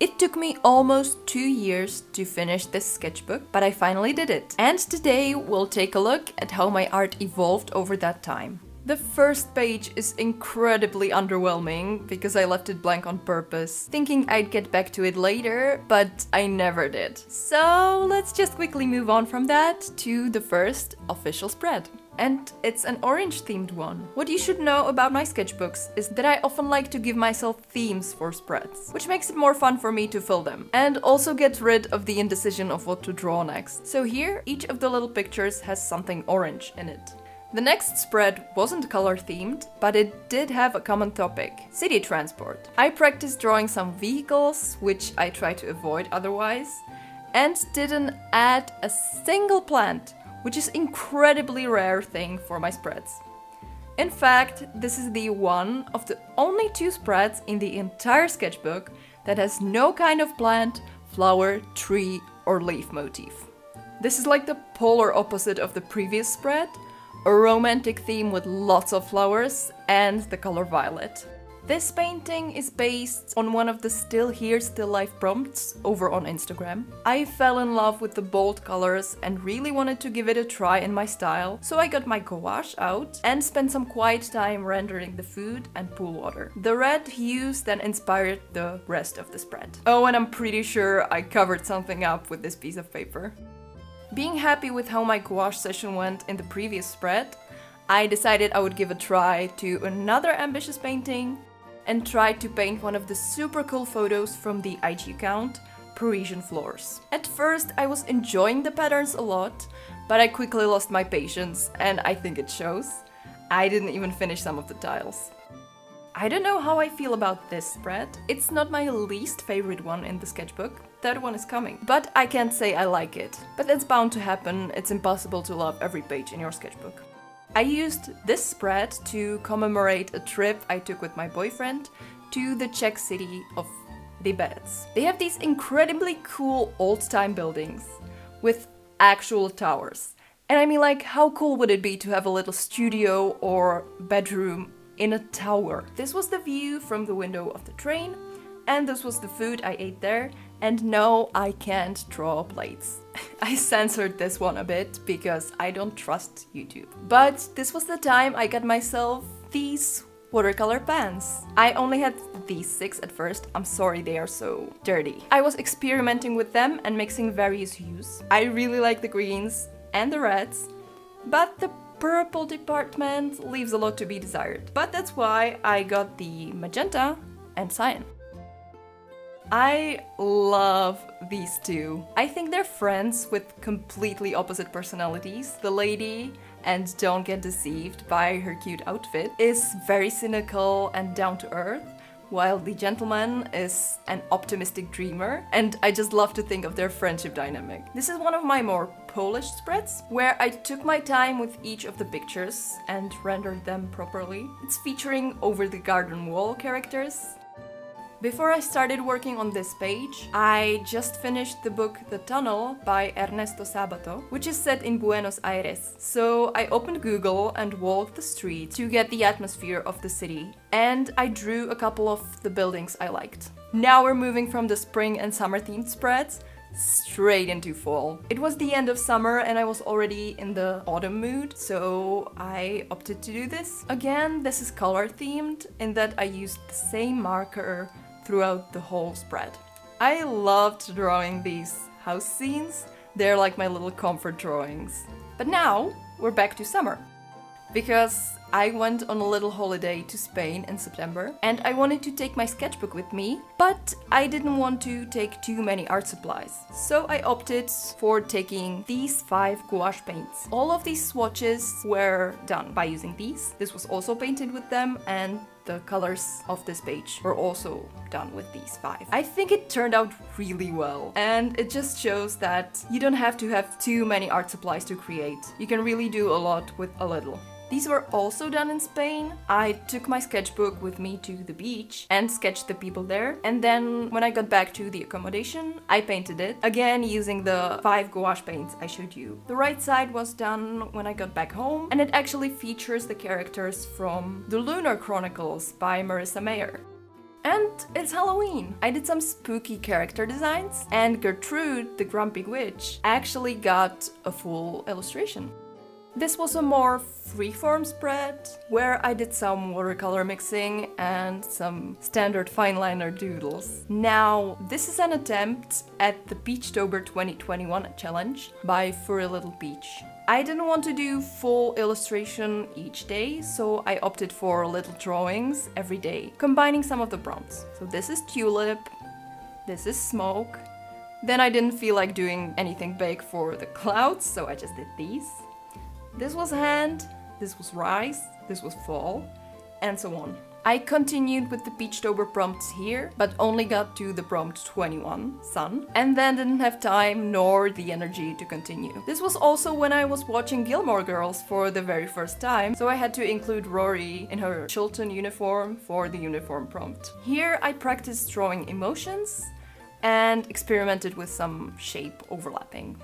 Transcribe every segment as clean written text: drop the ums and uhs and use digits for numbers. It took me almost 2 years to finish this sketchbook, but I finally did it. And today we'll take a look at how my art evolved over that time. The first page is incredibly underwhelming because I left it blank on purpose, thinking I'd get back to it later, but I never did. So let's just quickly move on from that to the first official spread. And it's an orange-themed one. What you should know about my sketchbooks is that I often like to give myself themes for spreads, which makes it more fun for me to fill them, and also get rid of the indecision of what to draw next. So here, each of the little pictures has something orange in it. The next spread wasn't color-themed, but it did have a common topic: city transport. I practiced drawing some vehicles, which I try to avoid otherwise, and didn't add a single plant, which is an incredibly rare thing for my spreads. In fact, this is the one of the only two spreads in the entire sketchbook that has no kind of plant, flower, tree or leaf motif. This is like the polar opposite of the previous spread, a romantic theme with lots of flowers and the color violet. This painting is based on one of the Still Here, Still Life prompts over on Instagram. I fell in love with the bold colors and really wanted to give it a try in my style, so I got my gouache out and spent some quiet time rendering the food and pool water. The red hues then inspired the rest of the spread. Oh, and I'm pretty sure I covered something up with this piece of paper. Being happy with how my gouache session went in the previous spread, I decided I would give a try to another ambitious painting and tried to paint one of the super cool photos from the IG account, Parisian Floors. At first I was enjoying the patterns a lot, but I quickly lost my patience and I think it shows. I didn't even finish some of the tiles. I don't know how I feel about this spread. It's not my least favorite one in the sketchbook, that one is coming, but I can't say I like it. But that's bound to happen, it's impossible to love every page in your sketchbook. I used this spread to commemorate a trip I took with my boyfriend to the Czech city of Liberec. They have these incredibly cool old-time buildings with actual towers. And I mean, like, how cool would it be to have a little studio or bedroom in a tower? This was the view from the window of the train, and this was the food I ate there. And no, I can't draw plates. I censored this one a bit because I don't trust YouTube. But this was the time I got myself these watercolor pens. I only had these 6 at first. I'm sorry, they are so dirty. I was experimenting with them and mixing various hues. I really like the greens and the reds, but the purple department leaves a lot to be desired. But that's why I got the magenta and cyan. I love these two. I think they're friends with completely opposite personalities. The lady, and don't get deceived by her cute outfit, is very cynical and down to earth, while the gentleman is an optimistic dreamer, and I just love to think of their friendship dynamic. This is one of my more polished spreads, where I took my time with each of the pictures and rendered them properly. It's featuring Over the Garden Wall characters. Before I started working on this page, I just finished the book The Tunnel by Ernesto Sabato, which is set in Buenos Aires. So I opened Google and walked the street to get the atmosphere of the city, and I drew a couple of the buildings I liked. Now we're moving from the spring and summer themed spreads straight into fall. It was the end of summer and I was already in the autumn mood, so I opted to do this. Again, this is color themed in that I used the same marker throughout the whole spread. I loved drawing these house scenes, they're like my little comfort drawings. But now we're back to summer, because I went on a little holiday to Spain in September and I wanted to take my sketchbook with me, but I didn't want to take too many art supplies. So I opted for taking these 5 gouache paints. All of these swatches were done by using these. This was also painted with them, and the colors of this page were also done with these 5. I think it turned out really well, and it just shows that you don't have to have too many art supplies to create. You can really do a lot with a little. These were also done in Spain. I took my sketchbook with me to the beach and sketched the people there, and then when I got back to the accommodation, I painted it, again using the 5 gouache paints I showed you. The right side was done when I got back home, and it actually features the characters from The Lunar Chronicles by Marissa Mayer. And it's Halloween! I did some spooky character designs, and Gertrude, the grumpy witch, actually got a full illustration. This was a more freeform spread, where I did some watercolor mixing and some standard fineliner doodles. Now, this is an attempt at the Peachtober 2021 challenge by Furry Little Peach. I didn't want to do full illustration each day, so I opted for little drawings every day, combining some of the prompts. So this is Tulip, this is Smoke, then I didn't feel like doing anything big for the clouds, so I just did these. This was Hand, this was Rice, this was Fall, and so on. I continued with the Peachtober prompts here, but only got to the prompt 21, Sun, and then didn't have time nor the energy to continue. This was also when I was watching Gilmore Girls for the very first time, so I had to include Rory in her Chilton uniform for the uniform prompt. Here I practiced drawing emotions and experimented with some shape overlapping.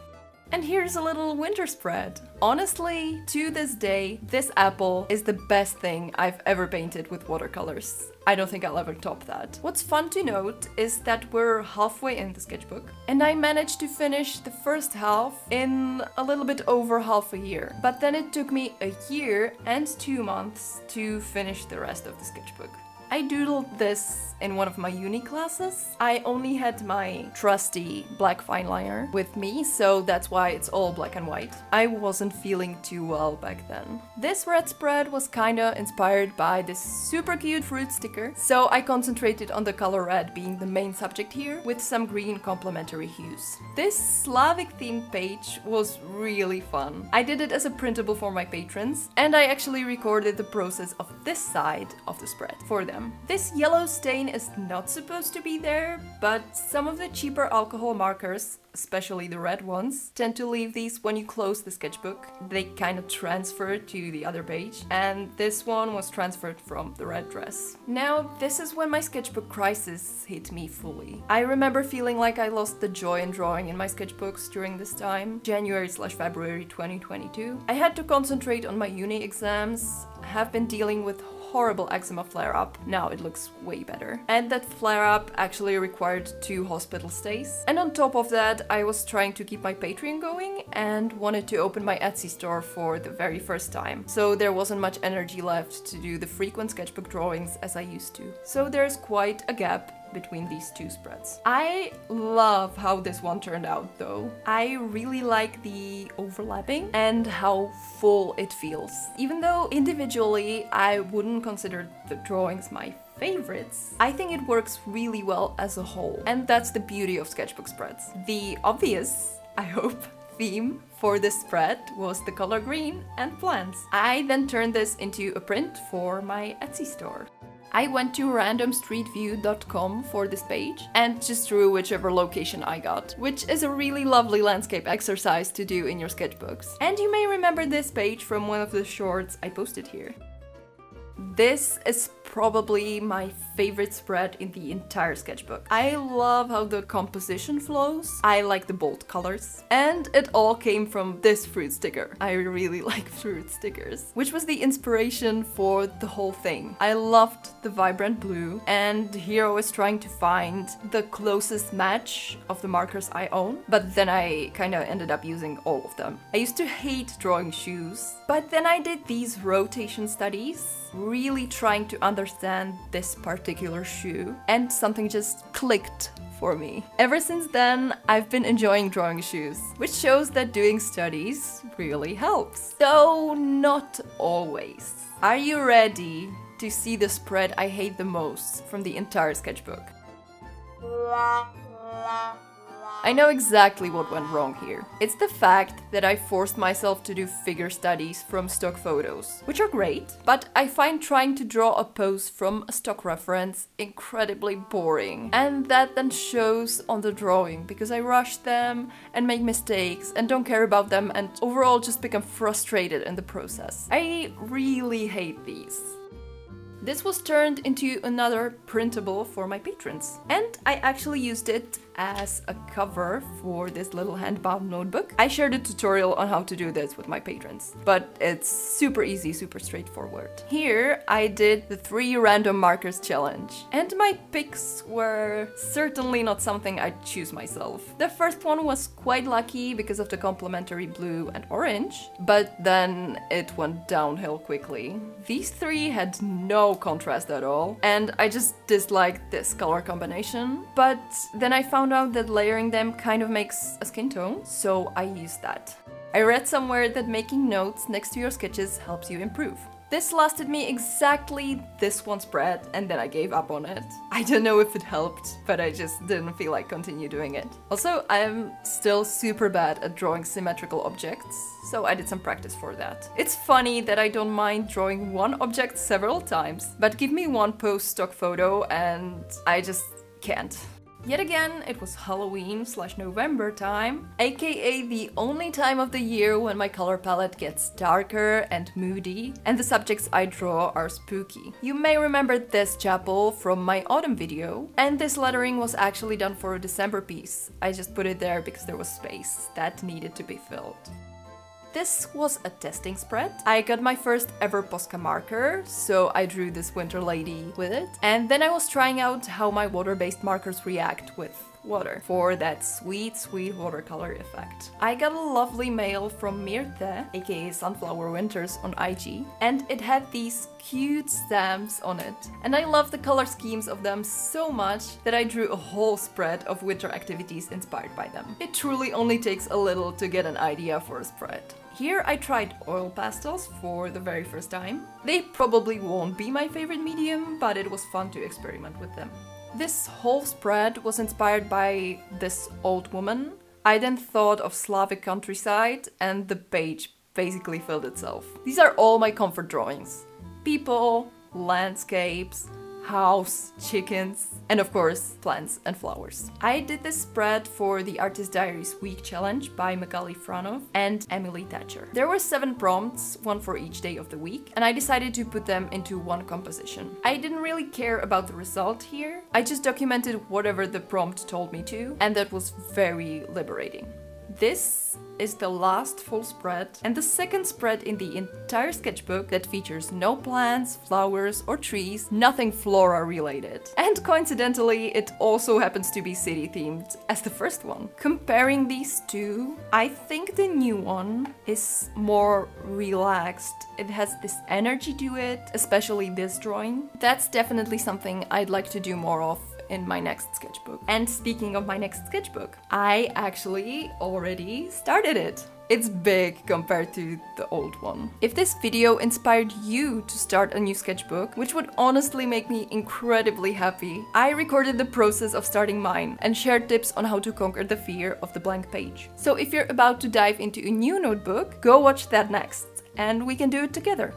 And here's a little winter spread. Honestly, to this day, this apple is the best thing I've ever painted with watercolors. I don't think I'll ever top that. What's fun to note is that we're halfway in the sketchbook, and I managed to finish the first half in a little bit over half a year. But then it took me a year and 2 months to finish the rest of the sketchbook. I doodled this in one of my uni classes. I only had my trusty black fineliner with me, so that's why it's all black and white. I wasn't feeling too well back then. This red spread was kinda inspired by this super cute fruit sticker, so I concentrated on the color red being the main subject here, with some green complementary hues. This Slavic themed page was really fun. I did it as a printable for my patrons, and I actually recorded the process of this side of the spread for them. This yellow stain is not supposed to be there, but some of the cheaper alcohol markers, especially the red ones, tend to leave these when you close the sketchbook. They kind of transfer to the other page, and this one was transferred from the red dress. Now, this is when my sketchbook crisis hit me fully. I remember feeling like I lost the joy in drawing in my sketchbooks during this time, January/February 2022. I had to concentrate on my uni exams, have been dealing with horrible eczema flare-up, now it looks way better. And that flare-up actually required 2 hospital stays. And on top of that, I was trying to keep my Patreon going and wanted to open my Etsy store for the very first time. So there wasn't much energy left to do the frequent sketchbook drawings as I used to. So there's quite a gap between these 2 spreads. I love how this one turned out though. I really like the overlapping and how full it feels. Even though individually I wouldn't consider the drawings my favorites, I think it works really well as a whole. And that's the beauty of sketchbook spreads. The obvious, I hope, theme for this spread was the color green and plants. I then turned this into a print for my Etsy store. I went to randomstreetview.com for this page and just drew whichever location I got, which is a really lovely landscape exercise to do in your sketchbooks. And you may remember this page from one of the shorts I posted here. This is probably my favorite spread in the entire sketchbook. I love how the composition flows, I like the bold colors, and it all came from this fruit sticker. I really like fruit stickers, which was the inspiration for the whole thing. I loved the vibrant blue, and here I was trying to find the closest match of the markers I own, but then I kinda ended up using all of them. I used to hate drawing shoes, but then I did these rotation studies, really trying to understand this particular shoe, and something just clicked for me. Ever since then, I've been enjoying drawing shoes, which shows that doing studies really helps. Though not always. Are you ready to see the spread I hate the most from the entire sketchbook? I know exactly what went wrong here. It's the fact that I forced myself to do figure studies from stock photos, which are great, but I find trying to draw a pose from a stock reference incredibly boring. And that then shows on the drawing, because I rush them and make mistakes and don't care about them and overall just become frustrated in the process. I really hate these. This was turned into another printable for my patrons, and I actually used it as a cover for this little handbound notebook. I shared a tutorial on how to do this with my patrons, but it's super easy, super straightforward. Here I did the 3 random markers challenge, and my picks were certainly not something I'd choose myself. The first one was quite lucky because of the complementary blue and orange, but then it went downhill quickly. These 3 had no contrast at all, and I just disliked this color combination, but then I found out that layering them kind of makes a skin tone, so I used that. I read somewhere that making notes next to your sketches helps you improve. This lasted me exactly this one spread, and then I gave up on it. I don't know if it helped, but I just didn't feel like continue doing it. Also, I'm still super bad at drawing symmetrical objects, so I did some practice for that. It's funny that I don't mind drawing one object several times, but give me one post-stock photo and I just can't. Yet again, it was Halloween/November time, aka the only time of the year when my color palette gets darker and moody, and the subjects I draw are spooky. You may remember this chapel from my autumn video, and this lettering was actually done for a December piece. I just put it there because there was space that needed to be filled. This was a testing spread. I got my first ever Posca marker, so I drew this winter lady with it. And then I was trying out how my water-based markers react with water for that sweet, sweet watercolor effect. I got a lovely mail from Myrthe, aka Sunflower Winters on IG, and it had these cute stamps on it. And I love the color schemes of them so much that I drew a whole spread of winter activities inspired by them. It truly only takes a little to get an idea for a spread. Here I tried oil pastels for the very first time. They probably won't be my favorite medium, but it was fun to experiment with them. This whole spread was inspired by this old woman. I then thought of Slavic countryside, and the page basically filled itself. These are all my comfort drawings. People, landscapes, house, chickens, and of course, plants and flowers. I did this spread for the Artist Diaries Week Challenge by Magali Franov and Emily Thatcher. There were 7 prompts, one for each day of the week, and I decided to put them into one composition. I didn't really care about the result here. I just documented whatever the prompt told me to, and that was very liberating. This is the last full spread and the second spread in the entire sketchbook that features no plants, flowers or trees, nothing flora related. And coincidentally, it also happens to be city themed as the first one. Comparing these two, I think the new one is more relaxed. It has this energy to it, especially this drawing. That's definitely something I'd like to do more of in my next sketchbook. And speaking of my next sketchbook, I actually already started it. It's big compared to the old one. If this video inspired you to start a new sketchbook, which would honestly make me incredibly happy, I recorded the process of starting mine and shared tips on how to conquer the fear of the blank page. So if you're about to dive into a new notebook, go watch that next, and we can do it together.